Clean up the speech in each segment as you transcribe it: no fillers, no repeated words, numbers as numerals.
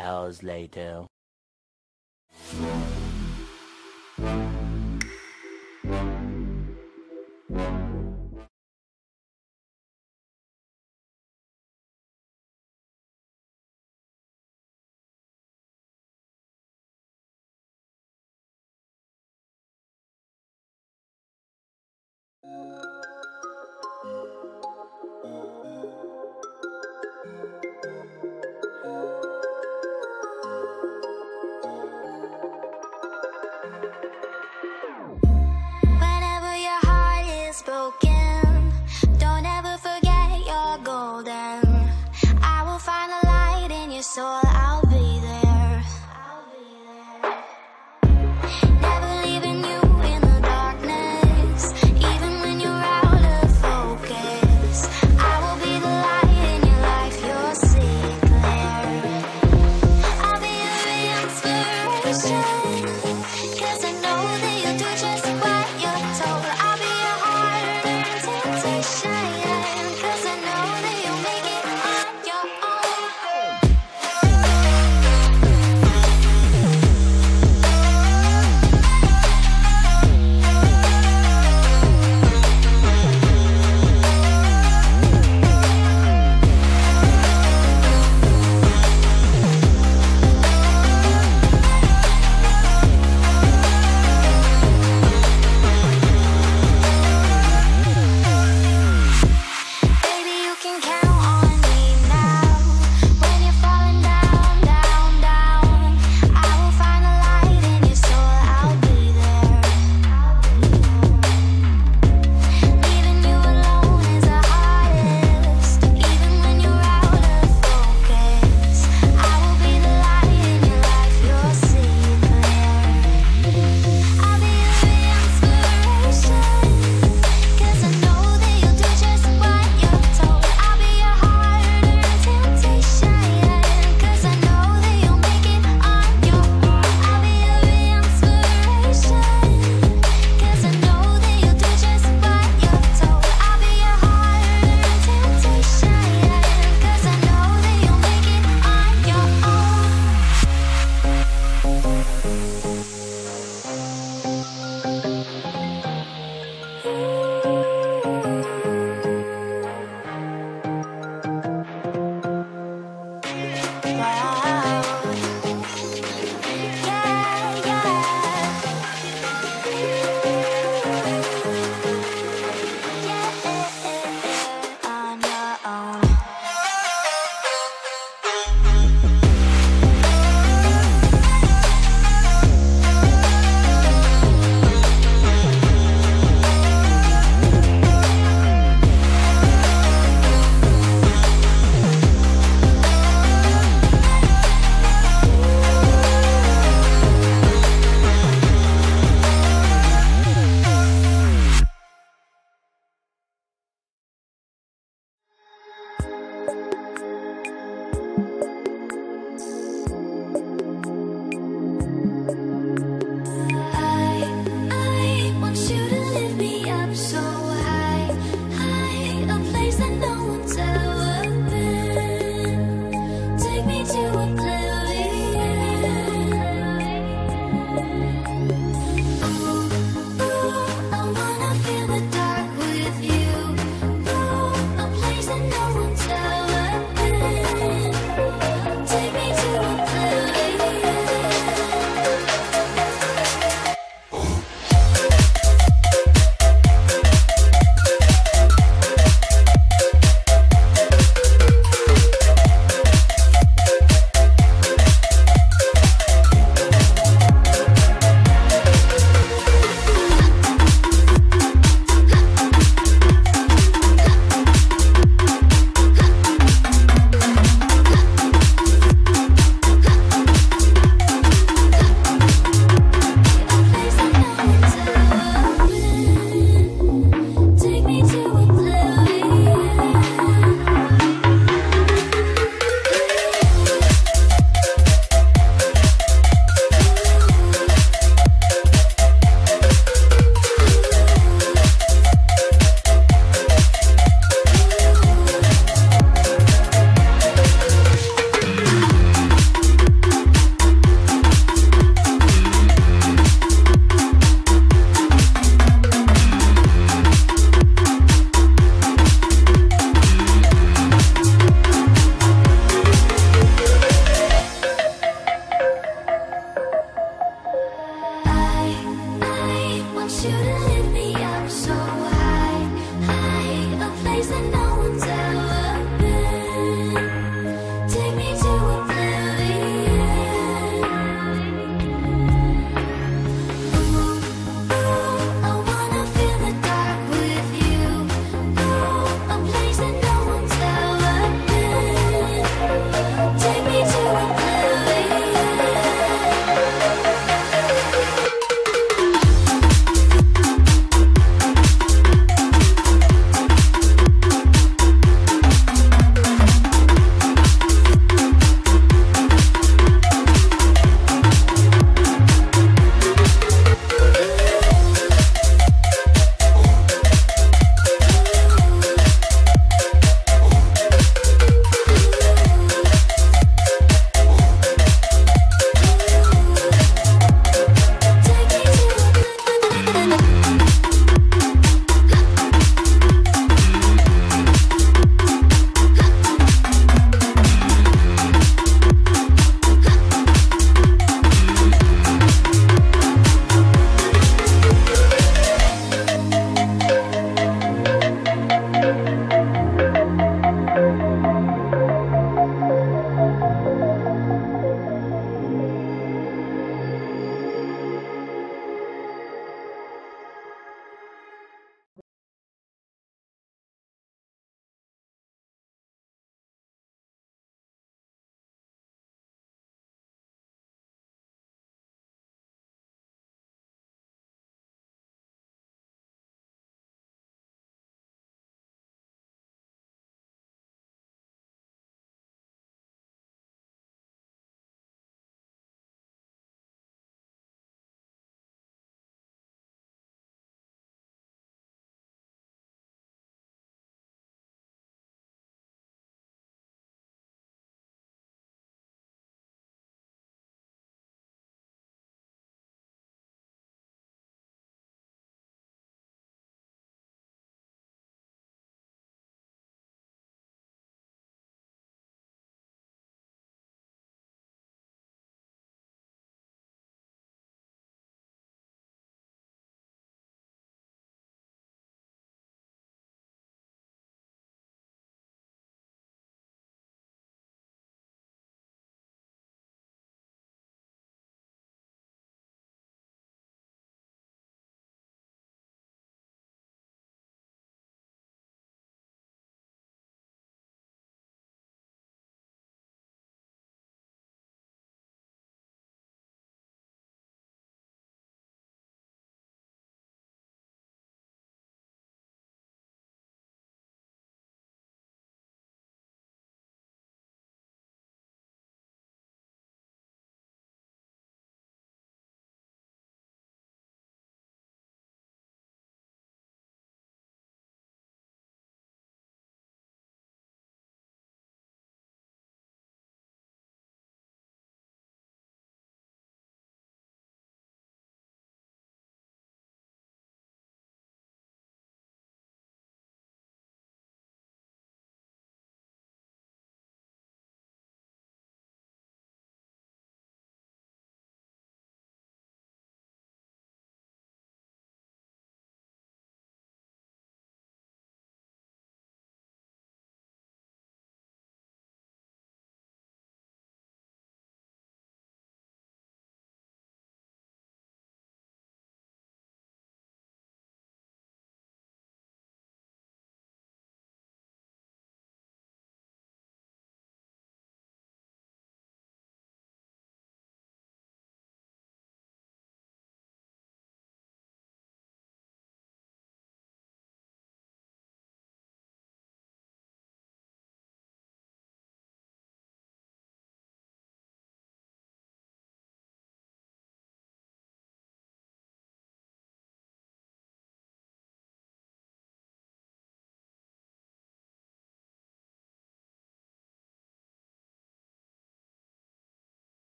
hours later. Whenever your heart is broken,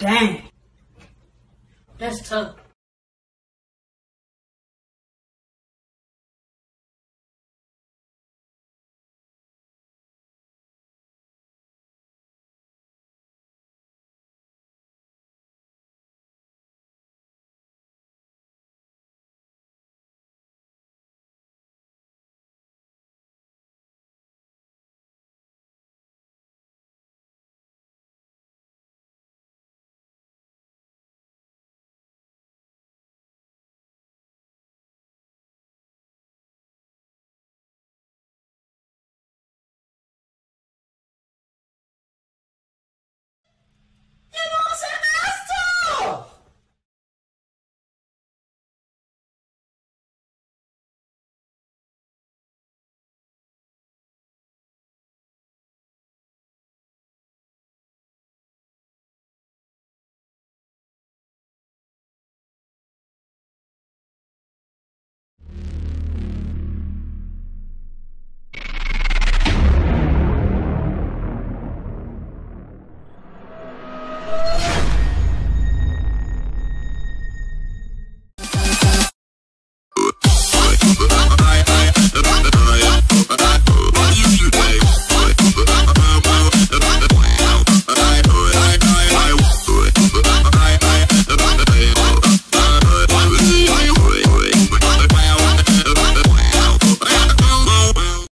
Dang. That's tough.